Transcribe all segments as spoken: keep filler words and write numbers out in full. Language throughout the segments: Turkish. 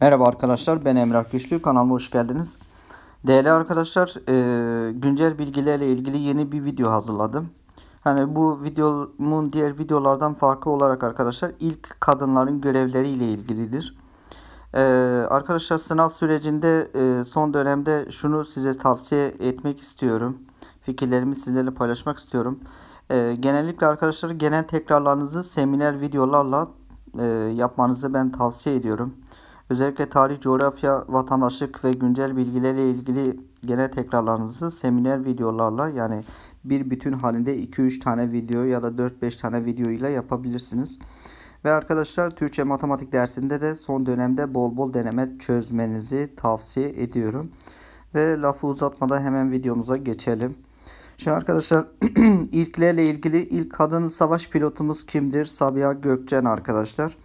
Merhaba arkadaşlar, ben Emrah Güçlü, kanalıma hoş geldiniz. Değerli arkadaşlar, e, güncel bilgilerle ilgili yeni bir video hazırladım. Hani bu videomun diğer videolardan farklı olarak arkadaşlar ilk kadınların görevleri ile ilgilidir. E, arkadaşlar sınav sürecinde e, son dönemde şunu size tavsiye etmek istiyorum. Fikirlerimi sizlerle paylaşmak istiyorum. E, genellikle arkadaşlar genel tekrarlarınızı seminer videolarla e, yapmanızı ben tavsiye ediyorum. Özellikle tarih, coğrafya, vatandaşlık ve güncel bilgilerle ilgili genel tekrarlarınızı seminer videolarla, yani bir bütün halinde iki üç tane video ya da dört beş tane video ile yapabilirsiniz. Ve arkadaşlar Türkçe matematik dersinde de son dönemde bol bol deneme çözmenizi tavsiye ediyorum. Ve lafı uzatmadan hemen videomuza geçelim. Şimdi arkadaşlar ilklerle ilgili ilk kadın savaş pilotumuz kimdir? Sabiha Gökçen arkadaşlar.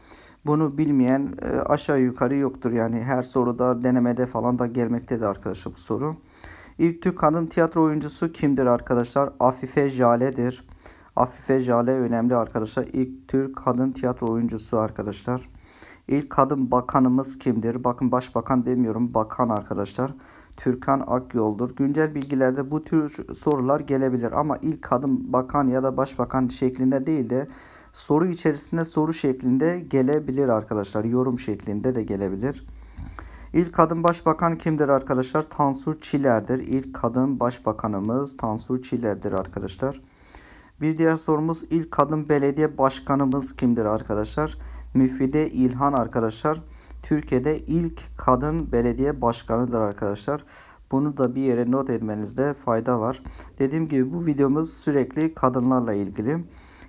Bunu bilmeyen aşağı yukarı yoktur. Yani her soruda, denemede falan da gelmektedir arkadaşlar bu soru. İlk Türk kadın tiyatro oyuncusu kimdir arkadaşlar? Afife Jale'dir. Afife Jale önemli arkadaşlar. İlk Türk kadın tiyatro oyuncusu arkadaşlar. İlk kadın bakanımız kimdir? Bakın başbakan demiyorum, bakan arkadaşlar. Türkan Akyol'dur. Güncel bilgilerde bu tür sorular gelebilir ama ilk kadın bakan ya da başbakan şeklinde değil de soru içerisinde soru şeklinde gelebilir arkadaşlar. Yorum şeklinde de gelebilir. İlk kadın başbakan kimdir arkadaşlar? Tansu Çiller'dir. İlk kadın başbakanımız Tansu Çiller'dir arkadaşlar. Bir diğer sorumuz ilk kadın belediye başkanımız kimdir arkadaşlar? Müfide İlhan arkadaşlar. Türkiye'de ilk kadın belediye başkanıdır arkadaşlar. Bunu da bir yere not etmenizde fayda var. Dediğim gibi bu videomuz sürekli kadınlarla ilgili.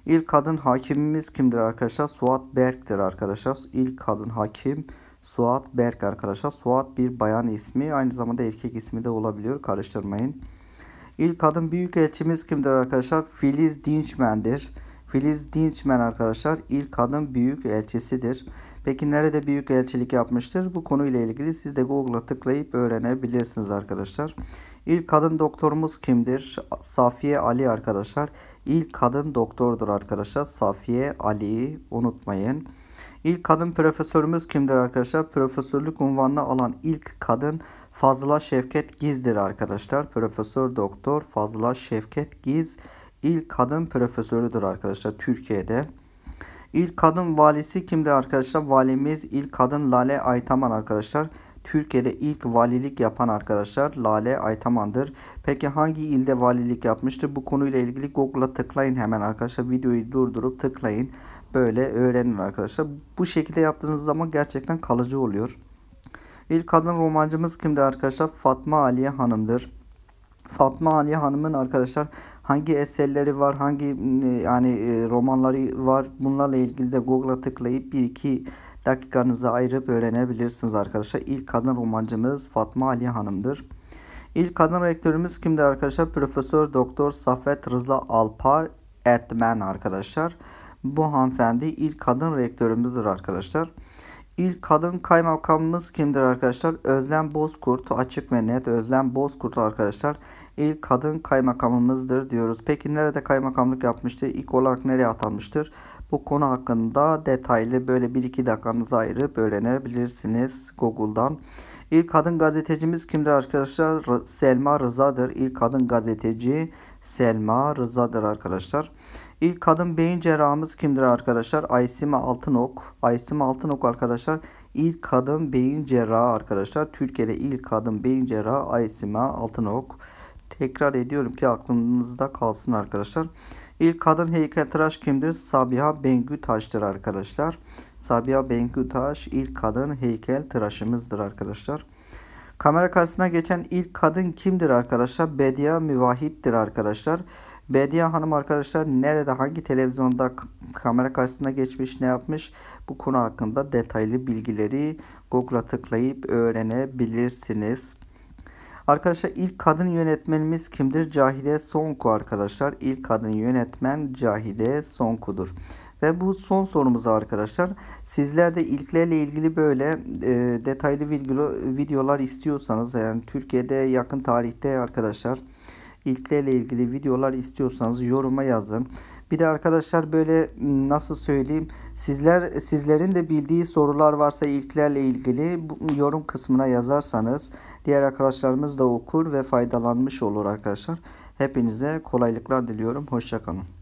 İlk kadın hakimimiz kimdir arkadaşlar? Suat Berk'tir arkadaşlar. İlk kadın hakim Suat Berk arkadaşlar. Suat bir bayan ismi, aynı zamanda erkek ismi de olabiliyor. Karıştırmayın. İlk kadın büyükelçimiz kimdir arkadaşlar? Filiz Dinçmen'dir. Filiz Dinçmen arkadaşlar ilk kadın büyükelçisidir. Peki nerede büyükelçilik yapmıştır? Bu konuyla ilgili siz de Google'a tıklayıp öğrenebilirsiniz arkadaşlar. İlk kadın doktorumuz kimdir? Safiye Ali arkadaşlar. İlk kadın doktordur arkadaşlar. Safiye Ali'yi unutmayın. İlk kadın profesörümüz kimdir arkadaşlar? Profesörlük unvanını alan ilk kadın Fazla Şefket Giz'dir arkadaşlar. Profesör Doktor Fazla Şefket Giz ilk kadın profesörüdür arkadaşlar Türkiye'de. İlk kadın valisi kimdir arkadaşlar? Valimiz ilk kadın Lale Aytaman arkadaşlar. Türkiye'de ilk valilik yapan arkadaşlar Lale Aytaman'dır. Peki hangi ilde valilik yapmıştır? Bu konuyla ilgili Google'a tıklayın hemen arkadaşlar. Videoyu durdurup tıklayın. Böyle öğrenin arkadaşlar. Bu şekilde yaptığınız zaman gerçekten kalıcı oluyor. İlk kadın romancımız kimdir arkadaşlar? Fatma Aliye Hanım'dır. Fatma Aliye Hanım'ın arkadaşlar hangi eserleri var, hangi yani romanları var, bunlarla ilgili de Google'a tıklayıp bir iki dakikanızı ayırıp öğrenebilirsiniz arkadaşlar. İlk kadın romancımız Fatma Ali Hanım'dır. İlk kadın rektörümüz kimdir arkadaşlar? Profesör Doktor Saffet Rıza Alpar Atman arkadaşlar. Bu hanımefendi ilk kadın rektörümüzdür arkadaşlar. İlk kadın kaymakamımız kimdir arkadaşlar? Özlem Bozkurt, açık ve net. Özlem Bozkurt arkadaşlar ilk kadın kaymakamımızdır diyoruz. Peki nerede kaymakamlık yapmıştır? İlk olarak nereye atanmıştır? Bu konu hakkında detaylı böyle bir iki dakikanızı ayırıp öğrenebilirsiniz Google'dan. İlk kadın gazetecimiz kimdir arkadaşlar? Selma Rıza'dır. İlk kadın gazeteci Selma Rıza'dır arkadaşlar. İlk kadın beyin cerrahımız kimdir arkadaşlar? Aysime Altınok. Aysime Altınok arkadaşlar ilk kadın beyin cerrahı arkadaşlar. Türkiye'de ilk kadın beyin cerrahı Aysime Altınok. Tekrar ediyorum ki aklınızda kalsın arkadaşlar. İlk kadın heykeltıraş kimdir? Sabiha Bengütaş'tır arkadaşlar. Sabiha Bengütaş ilk kadın heykeltıraşımızdır arkadaşlar. Kamera karşısına geçen ilk kadın kimdir arkadaşlar? Bediye Müvahit'tir arkadaşlar. Bediye Hanım arkadaşlar nerede, hangi televizyonda kamera karşısına geçmiş, ne yapmış? Bu konu hakkında detaylı bilgileri Google'a tıklayıp öğrenebilirsiniz. Arkadaşlar ilk kadın yönetmenimiz kimdir? Cahide Sonku arkadaşlar. İlk kadın yönetmen Cahide Sonku'dur. Ve bu son sorumuz arkadaşlar. Sizler de ilklerle ilgili böyle e, detaylı bilgili videolar istiyorsanız, yani Türkiye'de yakın tarihte arkadaşlar ilklerle ilgili videolar istiyorsanız yoruma yazın. Bir de arkadaşlar böyle nasıl söyleyeyim, sizler sizlerin de bildiği sorular varsa ilklerle ilgili yorum kısmına yazarsanız diğer arkadaşlarımız da okur ve faydalanmış olur arkadaşlar. Hepinize kolaylıklar diliyorum. Hoşça kalın.